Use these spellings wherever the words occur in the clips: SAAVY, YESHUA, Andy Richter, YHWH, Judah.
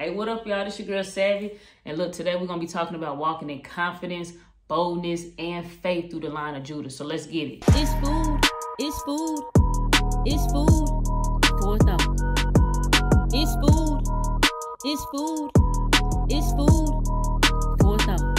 Hey, what up, y'all? This your girl, Savvy. And look, today we're going to be talking about walking in confidence, boldness, and faith through the line of Judah. So let's get it. It's food. It's food. It's food. For thought. It's food. It's food. It's food. For thought.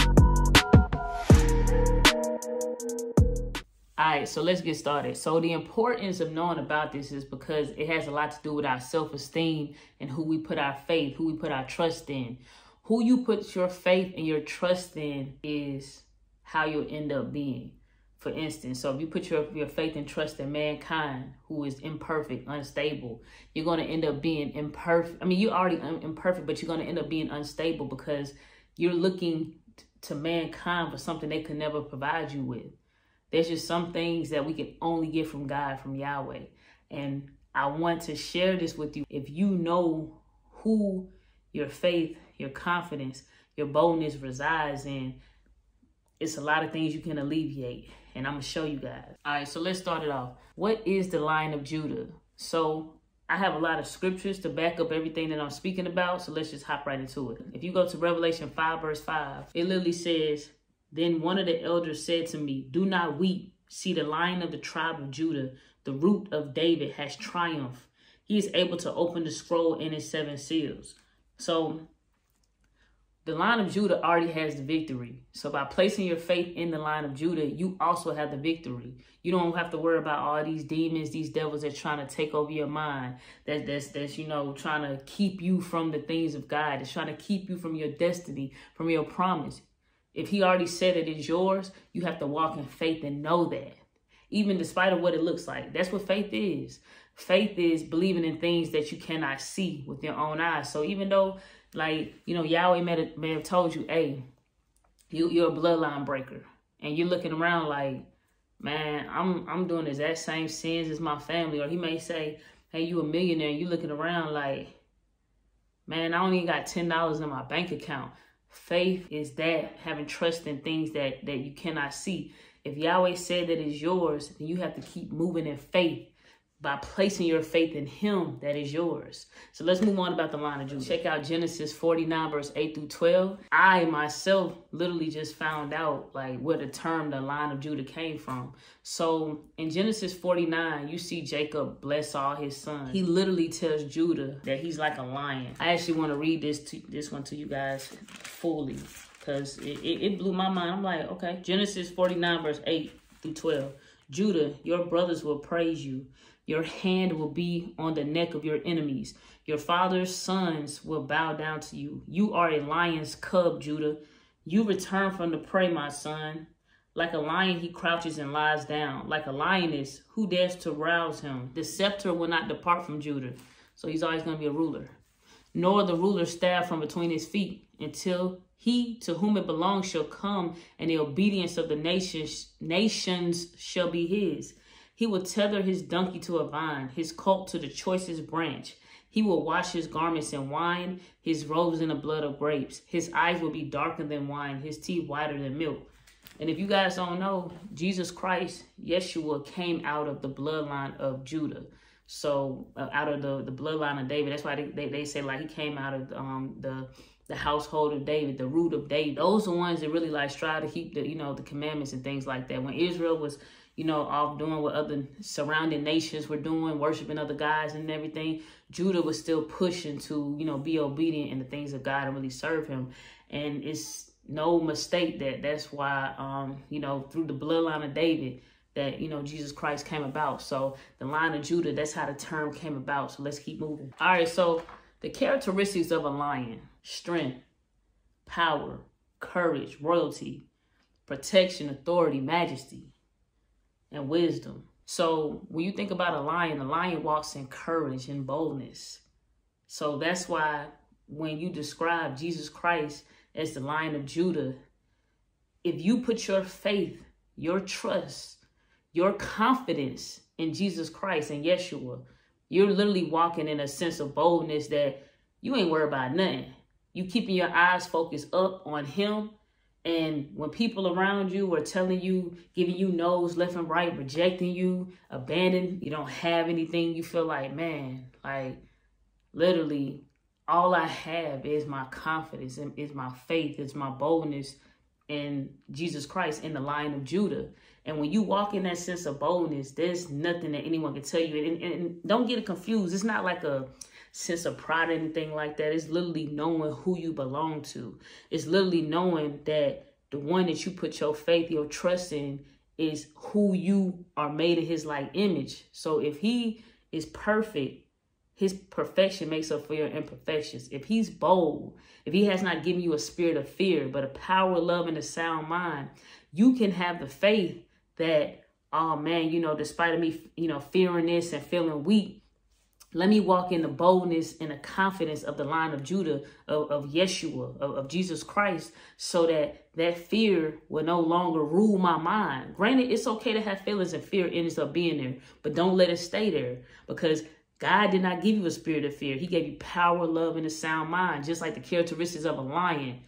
All right, so let's get started. So the importance of knowing about this is because it has a lot to do with our self-esteem and who we put our faith, who we put our trust in. Who you put your faith and your trust in is how you'll end up being. For instance, so if you put your faith and trust in mankind, who is imperfect, unstable, you're going to end up being imperfect. I mean, you're already imperfect, but you're going to end up being unstable because you're looking to mankind for something they could never provide you with. There's just some things that we can only get from God, from Yahweh. And I want to share this with you. If you know who your faith, your confidence, your boldness resides in, it's a lot of things you can alleviate. And I'm going to show you guys. All right, so let's start it off. What is the line of Judah? So I have a lot of scriptures to back up everything that I'm speaking about. So let's just hop right into it. If you go to Revelation 5, verse 5, it literally says, "Then one of the elders said to me, 'Do not weep. See, the Lion of the tribe of Judah, the Root of David, has triumphed. He is able to open the scroll and its 7 seals.'" So the Lion of Judah already has the victory. So by placing your faith in the Lion of Judah, you also have the victory. You don't have to worry about all these demons, these devils that's trying to take over your mind, that's you know, trying to keep you from the things of God, that's trying to keep you from your destiny, from your promise. If he already said it is yours, you have to walk in faith and know that, even despite of what it looks like. That's what faith is. Faith is believing in things that you cannot see with your own eyes. So even though, like, you know, Yahweh may have told you, hey, you're a bloodline breaker, and you're looking around like, man, I'm doing the exact same sins as my family. Or he may say, hey, you a millionaire, and you're looking around like, man, I only got $10 in my bank account. Faith is that, having trust in things that you cannot see. If Yahweh said that is yours, then you have to keep moving in faith by placing your faith in him that is yours. So let's move on about the line of Judah. Check out Genesis 49, verse 8 through 12. I myself literally just found out like where the term, the line of Judah, came from. So in Genesis 49, you see Jacob bless all his sons. He literally tells Judah that he's like a lion. I actually want to read this one to you guys fully because it blew my mind. I'm like, okay. Genesis 49, verse 8 through 12. Judah, your brothers will praise you. Your hand will be on the neck of your enemies. Your father's sons will bow down to you. You are a lion's cub, Judah. You return from the prey, my son. Like a lion, he crouches and lies down. Like a lioness, who dares to rouse him? The scepter will not depart from Judah. So he's always going to be a ruler. Nor the ruler's staff from between his feet, until he to whom it belongs shall come, and the obedience of the nations shall be his. He will tether his donkey to a vine, his colt to the choicest branch. He will wash his garments in wine, his robes in the blood of grapes. His eyes will be darker than wine, his teeth whiter than milk. And if you guys don't know, Jesus Christ, Yeshua, came out of the bloodline of Judah. So out of the bloodline of David. That's why they say like he came out of the household of David, the root of David. Those are the ones that really like strive to keep the, you know, the commandments and things like that. When Israel was, you know, off doing what other surrounding nations were doing, worshiping other gods and everything, Judah was still pushing to, you know, be obedient in the things of God and really serve him. And it's no mistake that's why, you know, through the bloodline of David that, you know, Jesus Christ came about. So the line of Judah, that's how the term came about. So let's keep moving. All right, so the characteristics of a lion: strength, power, courage, royalty, protection, authority, majesty, and wisdom. So when you think about a lion walks in courage and boldness. So that's why when you describe Jesus Christ as the Lion of Judah, if you put your faith, your trust, your confidence in Jesus Christ and Yeshua, you're literally walking in a sense of boldness that you ain't worried about nothing. You keeping your eyes focused up on him. And when people around you are telling you, giving you no's left and right, rejecting you, abandoning, you don't have anything, you feel like, man, like literally all I have is my confidence, and is my faith, is my boldness in Jesus Christ, in the Lion of Judah. And when you walk in that sense of boldness, there's nothing that anyone can tell you. And don't get it confused. It's not like a sense of pride or anything like that. It's literally knowing who you belong to. It's literally knowing that the one that you put your faith, your trust in, is who you are made in his like image. So if he is perfect, his perfection makes up for your imperfections. If he's bold, if he has not given you a spirit of fear, but a power, love, and a sound mind, you can have the faith that, oh man, you know, despite of me, you know, fearing this and feeling weak, let me walk in the boldness and the confidence of the Lion of Judah, of Yeshua, of Jesus Christ, so that that fear will no longer rule my mind. Granted, it's okay to have feelings and fear ends up being there, but don't let it stay there, because God did not give you a spirit of fear. He gave you power, love, and a sound mind, just like the characteristics of a lion.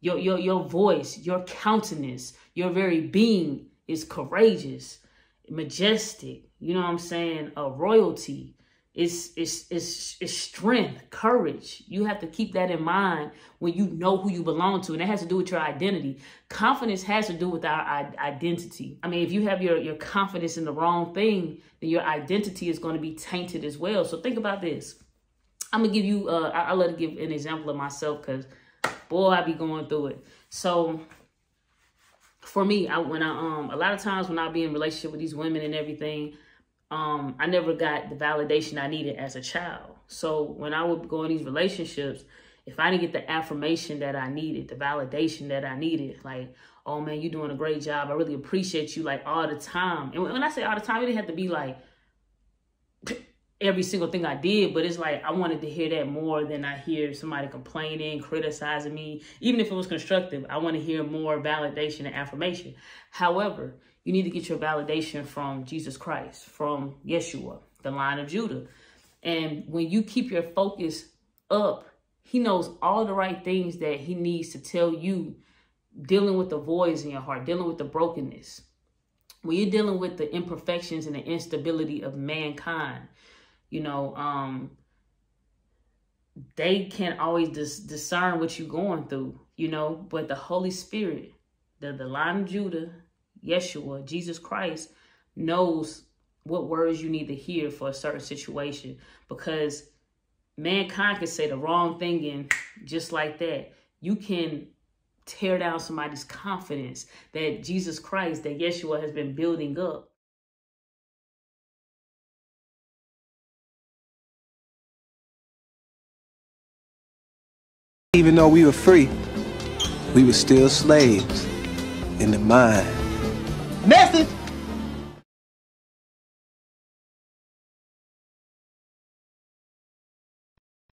Your voice, your countenance, your very being is courageous, majestic, you know what I'm saying, a royalty. It's strength, courage. You have to keep that in mind when you know who you belong to. And that has to do with your identity. Confidence has to do with our identity. I mean, if you have your confidence in the wrong thing, then your identity is going to be tainted as well. So think about this. I'm going to give you, I love to give an example of myself because, boy, I be going through it. So for me, a lot of times when I'll be in relationship with these women and everything, I never got the validation I needed as a child. So when I would go in these relationships, if I didn't get the affirmation that I needed, the validation that I needed, like, oh man, you're doing a great job, I really appreciate you, like, all the time. And when I say all the time, it didn't have to be like every single thing I did, but it's like I wanted to hear that more than I hear somebody complaining, criticizing me. Even if it was constructive, I want to hear more validation and affirmation. However, you need to get your validation from Jesus Christ, from Yeshua, the Lion of Judah. And when you keep your focus up, he knows all the right things that he needs to tell you, dealing with the voids in your heart, dealing with the brokenness. When you're dealing with the imperfections and the instability of mankind, you know, they can't always discern what you're going through, you know, but the Holy Spirit, the Lion of Judah, Yeshua, Jesus Christ, knows what words you need to hear for a certain situation, because mankind can say the wrong thing and just like that, you can tear down somebody's confidence that Jesus Christ, that Yeshua has been building up. Even though we were free, we were still slaves in the mind. Message!